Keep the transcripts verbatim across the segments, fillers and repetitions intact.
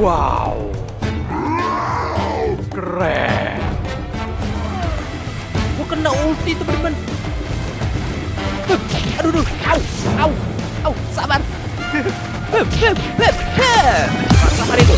Wow, keren. Gua kena ulti teman-teman. Aduh, aduh, au, au, au, sabar. Sabar itu.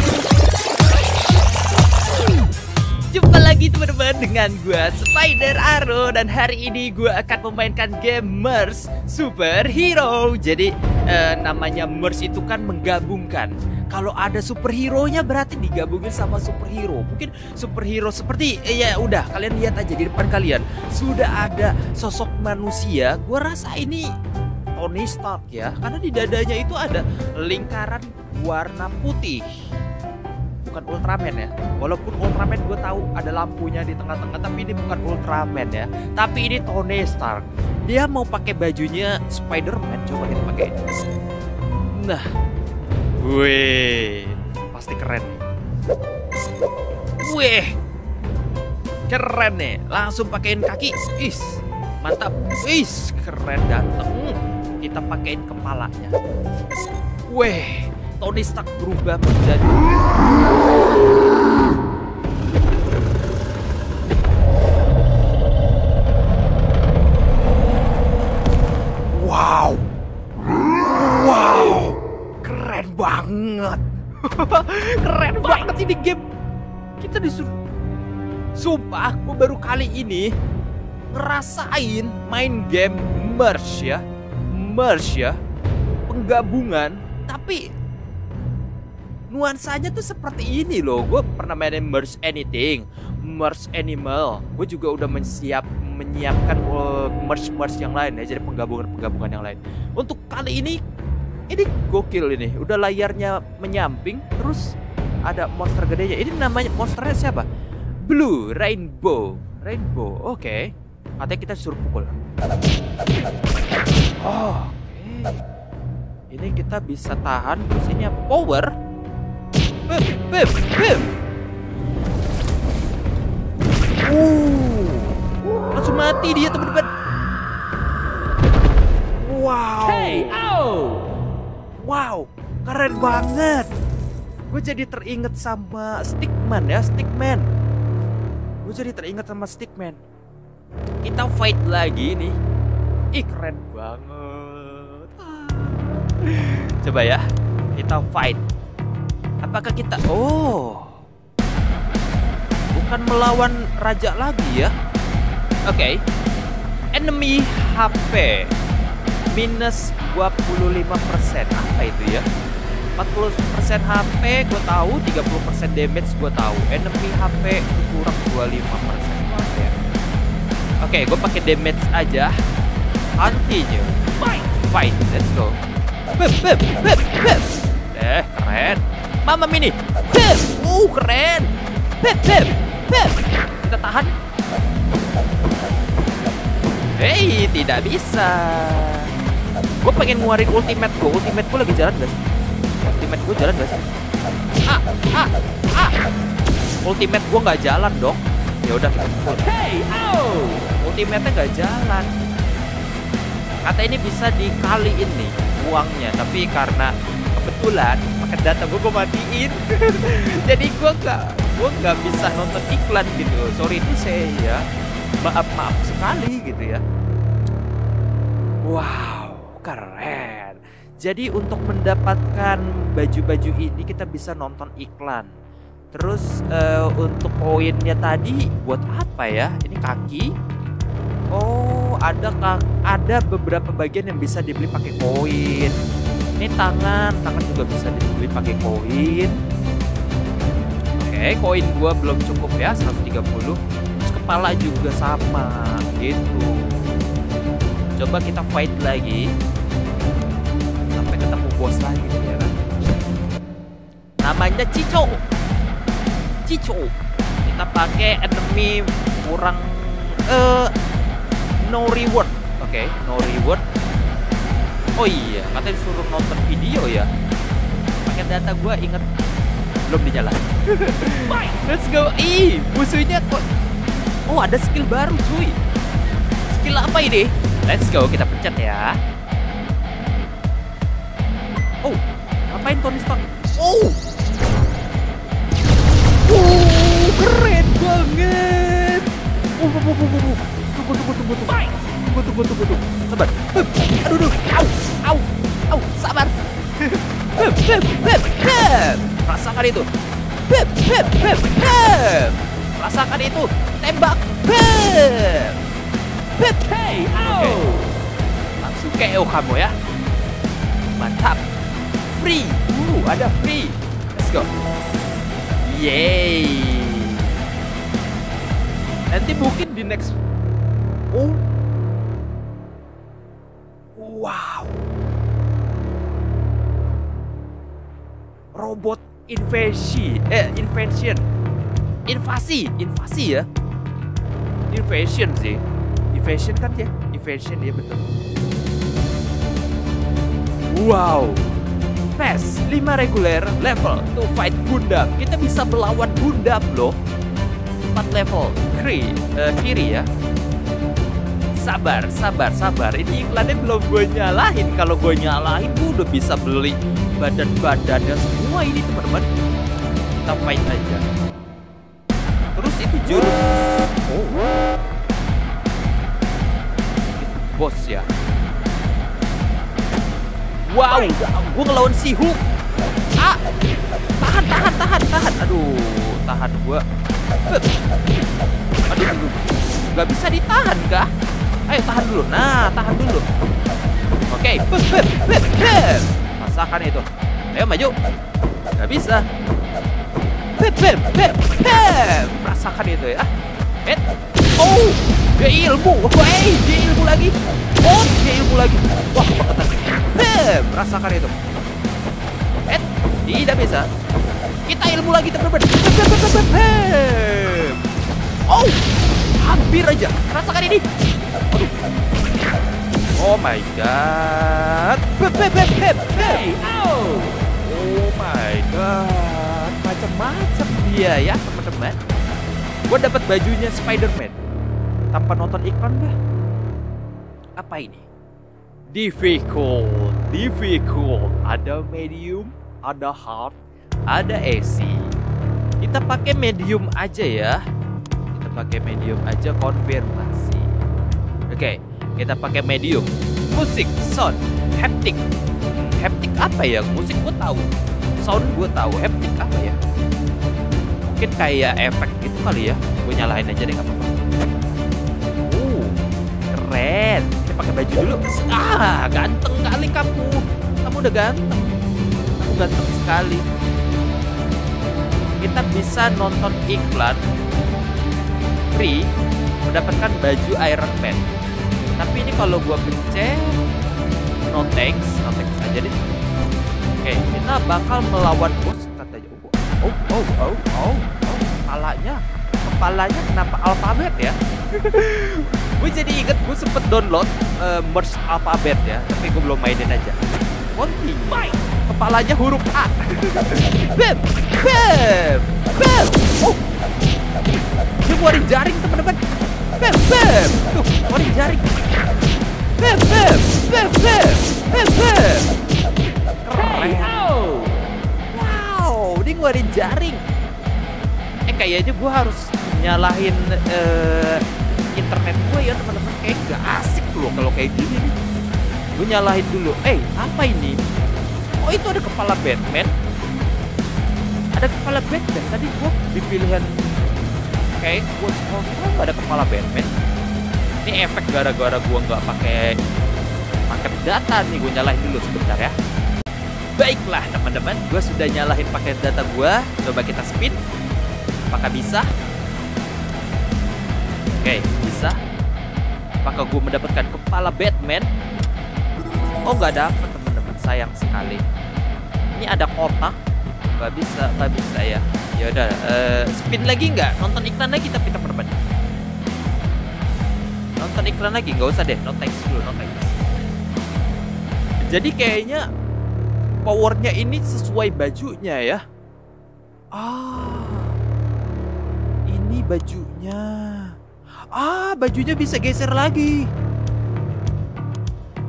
Jumpa lagi teman-teman dengan gue Spider ARO, dan hari ini gue akan memainkan game Merge Superhero. Jadi eh, namanya Merge itu kan menggabungkan. Kalau ada superhero-nya berarti digabungin sama superhero. Mungkin superhero seperti eh, ya udah kalian lihat aja di depan kalian sudah ada sosok manusia. Gue rasa ini Tony Stark ya, karena di dadanya itu ada lingkaran warna putih. Bukan Ultraman ya, walaupun Ultraman gue tahu ada lampunya di tengah-tengah, tapi ini bukan Ultraman ya, tapi ini Tony Stark. Dia mau pakai bajunya Spider-Man, coba kita pakai. Nah, wih, pasti keren. Wih, keren nih, langsung pakein kaki, is, mantap, is, keren ganteng. Kita pakein kepalanya. Wih, Tony Stark berubah menjadi wow, wow, keren banget, keren banget ini game. Kita disuruh, sumpah, aku baru kali ini ngerasain main game Merge ya, Merge ya, penggabungan, tapi nuansanya tuh seperti ini loh. Gue pernah mainin Merge Anything, Merge Animal. Gue juga udah menyiap, menyiapkan uh, Merge-Merge yang lain ya. Jadi penggabungan-penggabungan yang lain. Untuk kali ini, ini gokil ini. Udah layarnya menyamping, terus ada monster gedenya. Ini namanya monsternya siapa? Blue Rainbow. Rainbow, oke okay. Katanya kita disuruh pukul. Oh, oke okay. Ini kita bisa tahan. Terus ini power. Bip, bip, bip. Uh, langsung mati dia teman-teman. Wow. K O. Wow, keren banget. Gue jadi teringat sama Stickman ya, Stickman. Gue jadi teringat sama Stickman. Kita fight lagi nih. Ih, keren banget. Coba ya, kita fight. Apakah kita... Oh, bukan melawan raja lagi ya. Oke okay. Enemy H P minus dua puluh lima persen. Apa itu ya? empat puluh persen H P gue tahu, tiga puluh persen damage gue tahu. Enemy H P kurang dua puluh lima persen. Oke okay, gue pakai damage aja. Antinya fight, fight, let's go. Bip, bip, bip, bip. Eh, keren. Mama mini, beb, uh keren, beb, beb, beb, kita tahan. Hei, tidak bisa. Gue pengen nguarin ultimate gue, ultimate gue lagi jalan guys. Ultimate gue jalan guys. Ah, ah, ah. Ultimate gue nggak jalan dong. Ya udah. Hey, oh, ultimate-nya nggak jalan. Kata ini bisa dikaliin nih uangnya, tapi karena kebetulan paket data gue gue matiin. Jadi gue gak gue gak bisa nonton iklan gitu. Sorry itu saya ya, maaf maaf sekali gitu ya. Wow, keren. Jadi untuk mendapatkan baju-baju ini kita bisa nonton iklan. Terus uh, untuk koinnya tadi buat apa ya? Ini kaki. Oh, ada ada beberapa bagian yang bisa dibeli pakai koin. Ini tangan, tangan juga bisa dibeli pakai koin. Oke, koin gua belum cukup ya, seratus tiga puluh. Terus kepala juga sama, gitu. Coba kita fight lagi sampai ketemu bos lagi ya. Namanya Cicau. Cicau. Kita pakai enemy kurang uh, no reward. Oke, no reward. Oh iya, katanya disuruh nonton video ya. Paket data gue inget belum dinyala. Let's go. Ih, musuhnya kok. Oh, ada skill baru cuy. Skill apa ini? Let's go, kita pencet ya. Oh, ngapain Tony Stark? Oh, tunggu, tunggu, tunggu, tunggu, tunggu, tunggu, tunggu, tunggu, tunggu, sabar. Aduh, aduh, au, au, au, sabar. Rasakan itu. Rasakan itu, tembak. Hey, okay. Langsung K O kamu ya. Mantap. Free, uh, ada free. Let's go. Yeay. Nanti mungkin di next. Oh. Wow. Robot invasi, eh invasion. Invasi, invasi ya. Invasion sih. Invasion kan ya? Invasion ya betul. Wow. Pass lima reguler level to fight Gundam. Kita bisa melawan Gundam loh. empat level. Kiri, uh, kiri ya. Sabar, sabar, sabar. Ini iklannya belum gue nyalahin. Kalau gue nyalahin gue udah bisa beli badan-badannya semua ini teman-teman. Kita fight aja. Terus itu jurus. Oh. Bos ya. Wow, gue ngelawan si Hulk. Ah, tahan, tahan, tahan, tahan. Aduh, tahan gue. Aduh, aduh, gak bisa ditahan kah? Ayo tahan dulu. Nah, tahan dulu. Oke, okay. Masakan itu. Ayo maju. Gak bisa. Rasakan itu ya. Eh, oh, dia ilmu. Hey, dia ilmu lagi. Oh, dia ilmu lagi. Wah, kebetulan. Bam, rasakan itu. Eh, tidak bisa. Kita ilmu lagi teman-teman. Oh, hampir aja. Rasakan ini. Aduh. Oh my god. Hey, oh. Oh my god. Macam-macam dia ya teman-teman. Gue dapat bajunya Spider-Man. Tanpa nonton iklan dah. Apa ini? Difficult, difficult. Ada medium, ada hard, ada easy. Kita pakai medium aja ya. Kita pakai medium aja konfirmasi. Oke, okay, kita pakai medium. Musik, sound, haptic. Haptic apa ya? Musik gue tahu, sound gue tahu. Haptic apa ya? Mungkin kayak efek gitu kali ya. Gue nyalain aja deh, nggak apa-apa. Uh, keren. Pakai baju dulu. Ah, ganteng kali kamu. Kamu udah ganteng. Kamu ganteng sekali. Kita bisa nonton iklan free mendapatkan baju Iron Man. Tapi ini kalau gua pencet no thanks, no thanks aja deh. Oke, kita bakal melawan bos katanya. Oh, oh, oh, oh, oh. Kepalanya, kepalanya kenapa alfabet ya? Gue jadi inget gue sempet download uh, Merge Alphabet ya, tapi gue belum mainin aja. Konti, kepalanya huruf A. Beb, beb, beb. Oh, dia waring jaring teman-teman. Beb, beb, tuh waring jaring. Beb, beb, beb, beb, beb, beb. Keren. Wow, dia waring jaring. Eh kayaknya gue harus nyalahin. Uh, internet gue ya teman-teman, kayak gak asik loh kalau kayak gini nih. Gue nyalahin dulu. Eh, apa ini? Oh, itu ada kepala Batman. Ada kepala Batman. Tadi gue di pilihan kayak gue semua-semua gak ada kepala Batman. Ini efek gara-gara gue nggak pakai paket data nih. Gue nyalahin dulu sebentar ya. Baiklah teman-teman, gue sudah nyalahin paket data gue. Coba kita spin. Apakah bisa? Oke, okay, bisa. Apakah gue mendapatkan kepala Batman? Oh, nggak dapat teman-teman, sayang sekali. Ini ada kotak, nggak bisa, nggak bisa ya. Ya udah, uh, spin lagi nggak? Nonton iklan lagi tapi teman-teman. Nonton iklan lagi nggak usah deh, no thanks dulu, no thanks. Jadi kayaknya powernya ini sesuai bajunya ya. Ah, ini bajunya. Ah, bajunya bisa geser lagi.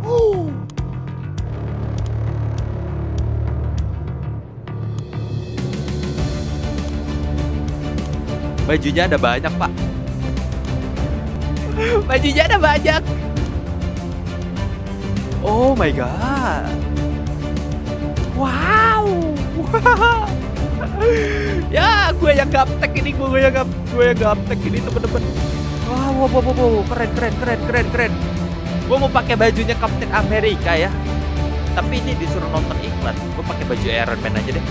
Uh. Bajunya ada banyak, Pak. Bajunya ada banyak. Oh my god. Wow. Ya, gue yang gaptek ini, gue yang gap, gue yang gaptek ini temen-temen. Wow, wow, wow, wow, keren, keren, keren, keren, keren. Gue mau pakai bajunya Kapten Amerika ya. Tapi ini disuruh nonton iklan. Gue pakai baju Iron Man aja deh.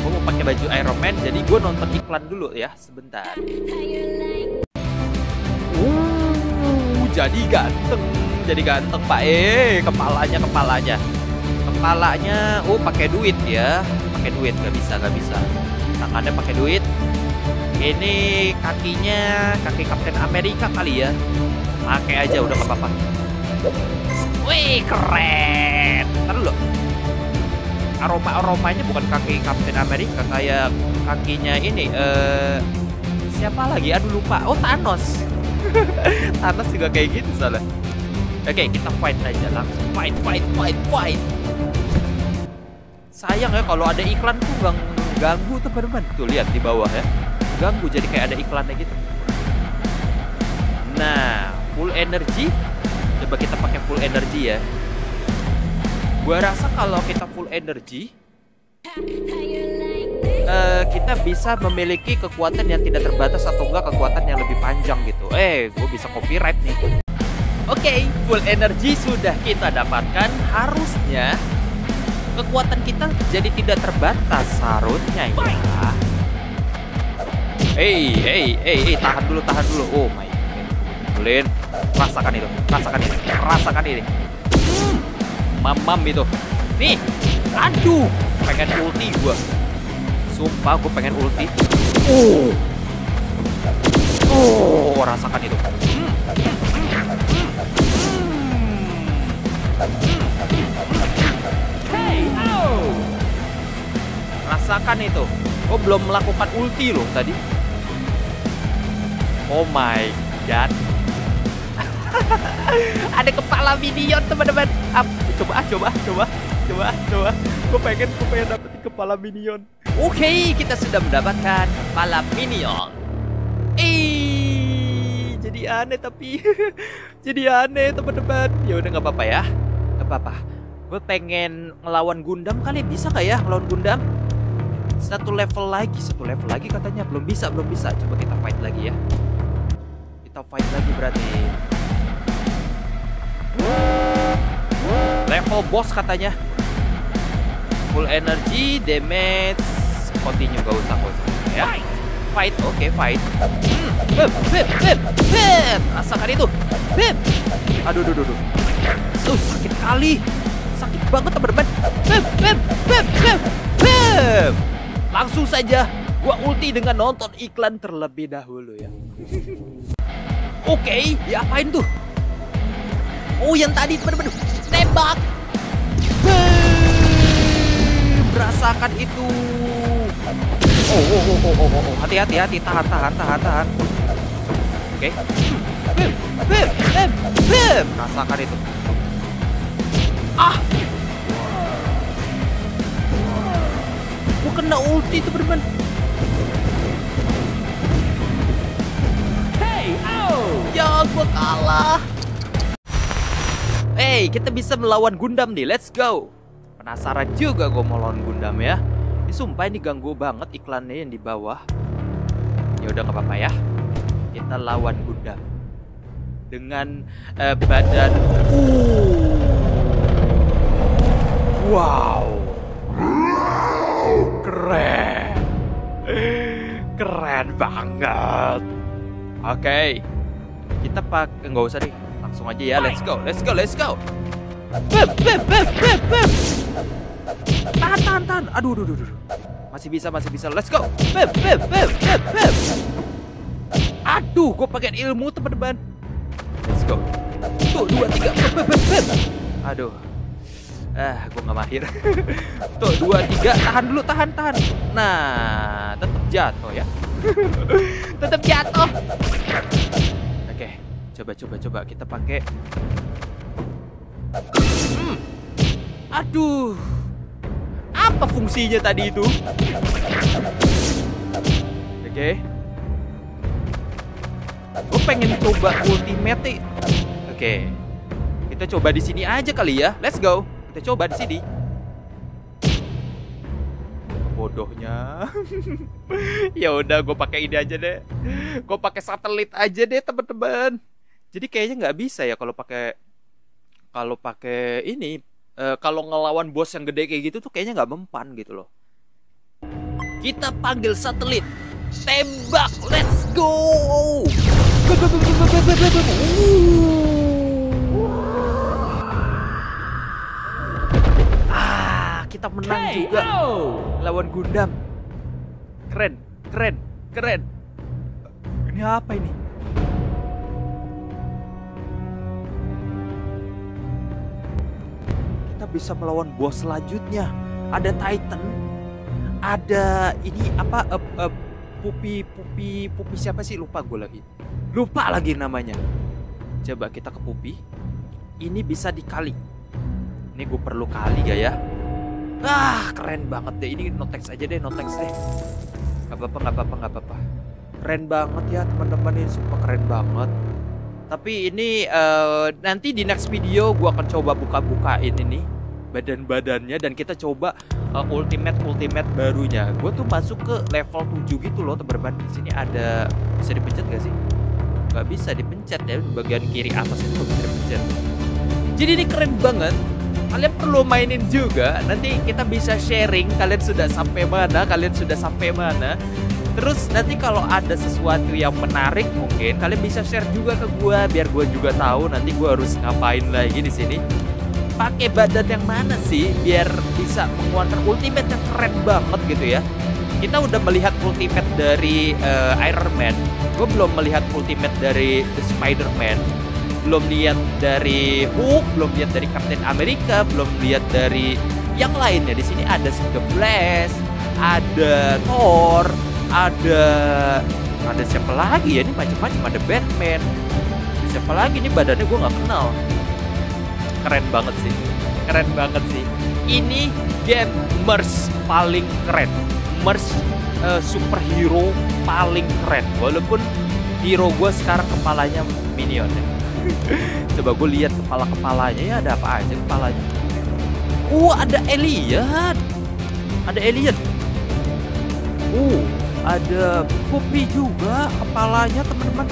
Gue mau pakai baju Iron Man, jadi gue nonton iklan dulu ya sebentar. Uh, jadi ganteng, jadi ganteng Pak. Eh, kepalanya, kepalanya, kepalanya. Oh, pakai duit ya, pakai duit nggak bisa, nggak bisa. Tangannya pakai duit. Ini kakinya, kaki Kapten Amerika kali ya. Pakai aja, udah nggak apa-apa. Wih, keren. Ntar dulu. Aroma-aromanya bukan kaki Kapten Amerika, kayak kakinya ini uh, siapa lagi? Aduh lupa. Oh, Thanos. Thanos juga kayak gitu soalnya. Oke, kita fight aja langsung. Fight, fight, fight, fight. Sayang ya kalau ada iklan tuh bang ganggu teman-teman. Tuh lihat di bawah ya. Ganggu, jadi kayak ada iklannya gitu. Nah, full energy. Coba kita pakai full energy ya. Gua rasa kalau kita full energy, uh, kita bisa memiliki kekuatan yang tidak terbatas atau enggak kekuatan yang lebih panjang gitu. Eh, gue bisa copyright nih. Oke, okay, full energy sudah kita dapatkan. Harusnya kekuatan kita jadi tidak terbatas harusnya ya. Hey, hey, hey, hey, tahan dulu, tahan dulu. Oh my god, Lin, rasakan itu, rasakan ini, rasakan ini. Mamam itu. Nih. Aduh. Pengen ulti gue. Sumpah gue pengen ulti. Oh. Oh. Rasakan itu. Hmm. Hey, oh. Rasakan itu. Oh, belum melakukan ulti loh tadi. Oh my god. Ada kepala Minion teman-teman. Coba ah, coba coba coba coba. Gue pengen gue pengen dapetin kepala Minion. Oke, okay, kita sudah mendapatkan kepala Minion. Eh, jadi aneh tapi jadi aneh teman-teman. Ya udah nggak apa-apa ya, nggak apa-apa. Gue pengen ngelawan Gundam kali, bisa nggak ya ngelawan Gundam? Satu level lagi, satu level lagi katanya belum bisa, belum bisa. Coba kita fight lagi ya. Kita fight lagi berarti. Level boss katanya. Full energy, damage, continue, gak usah, gak usah ya. Fight, oke, okay, fight. Beb, beb, beb, beb. Rasakan itu. Beb. Aduh, aduh, aduh, aduh. Tuh, sakit kali. Sakit banget teman-teman. Beb, beb, beb, beb, beb. Langsung saja gua ulti dengan nonton iklan terlebih dahulu ya. Oke, okay, diapain tuh? Oh, yang tadi teman-teman, tembak. Berasakan itu. Oh, oh, oh, oh, oh, oh. Hati, hati, hati. Tahan, tahan, tahan, tahan. Oke. Okay. Bim, bim, bim, bim. Rasakan itu. Ah. Gue kena ulti itu teman-teman. Hey, oh. Ya, gue kalah. Hey, kita bisa melawan Gundam nih, let's go. Penasaran juga gue mau lawan Gundam ya. Ini sumpah ini ganggu banget iklannya yang di bawah. Ya udah nggak apa-apa ya. Kita lawan Gundam dengan uh, badan. Uh. Wow, keren, keren banget. Oke, okay. Kita pakai nggak usah deh. Langsung aja ya, let's go, let's go, let's go. Beb, beb, beb, beb, beb. Tahan, tahan, tahan. Aduh, aduh, aduh, aduh. Masih bisa, masih bisa. Let's go. Beb, beb, beb, beb, beb. Aduh, gue pakai ilmu teman-teman. Let's go. Tuh, dua, tiga. Beb, beb, beb. Aduh. Ah, gue nggak mahir. Tuh, dua, tiga. Tahan dulu, tahan, tahan. Nah, tetap jatuh ya. Tetap jatuh. Coba, coba, coba kita pakai. Hmm. Aduh, apa fungsinya tadi itu? Oke, okay. Gue pengen coba ultimate. Oke, kita coba di sini aja kali ya. Let's go. Kita coba di sini. Bodohnya. Ya udah, gue pakai ini aja deh. Gue pakai satelit aja deh, teman-teman. Jadi kayaknya nggak bisa ya kalau pakai kalau pakai ini. Uh, kalau ngelawan bos yang gede kayak gitu tuh kayaknya nggak mempan gitu loh. Kita panggil satelit, tembak, let's go. Ah, kita menang juga lawan Gundam. Keren, keren, keren. Ini apa ini? Bisa melawan bos selanjutnya. Ada Titan, ada ini apa uh, uh, pupi pupi pupi siapa sih, lupa gue lagi lupa lagi namanya. Coba kita ke Pupi. Ini bisa dikali. Ini gue perlu kali ya ya. Ah, keren banget deh. Ini notex aja deh, notex deh. Gak apa-apa, gak apa-apa, gak apa-apa. Keren banget ya teman-teman, ini super keren banget. Tapi ini uh, nanti di next video gue akan coba buka-bukain ini badan-badannya, dan kita coba uh, ultimate-ultimate barunya. Gue tuh masuk ke level tujuh gitu loh teman-teman. Di sini ada, bisa dipencet gak sih? Gak bisa dipencet ya, di bagian kiri atas itu bisa dipencet. Jadi ini keren banget. Kalian perlu mainin juga. Nanti kita bisa sharing kalian sudah sampai mana, kalian sudah sampai mana. Terus nanti kalau ada sesuatu yang menarik mungkin kalian bisa share juga ke gue, biar gue juga tahu nanti gue harus ngapain lagi di sini. Pakai badan yang mana sih biar bisa mengeluarkan ultimate yang keren banget gitu ya. Kita udah melihat ultimate dari uh, Iron Man. Gue belum melihat ultimate dari Spider-Man. Belum lihat dari Hulk, belum lihat dari Kapten Amerika, belum lihat dari yang lainnya. Di sini ada The Flash, ada Thor, ada ada siapa lagi ya, ini macam-macam, ada Batman, ada siapa lagi, ini badannya gue nggak kenal. Keren banget sih, keren banget sih. Ini game Merge paling keren, Merge uh, superhero paling keren. Walaupun hero gue sekarang kepalanya Minion ya. Coba gue lihat kepala-kepalanya ya, ada apa aja kepalanya. Oh, ada alien, ada alien. Oh, ada Poppy juga kepalanya teman-teman.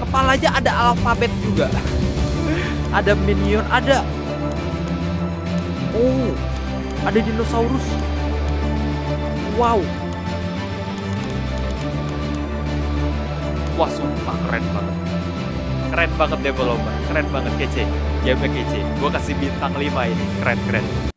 Kepalanya ada alfabet juga. Ada Minion, ada. Oh, ada dinosaurus. Wow. Wah, sumpah keren banget. Keren banget developer, keren banget, kece. Game kece. Gua kasih bintang lima ini, keren-keren.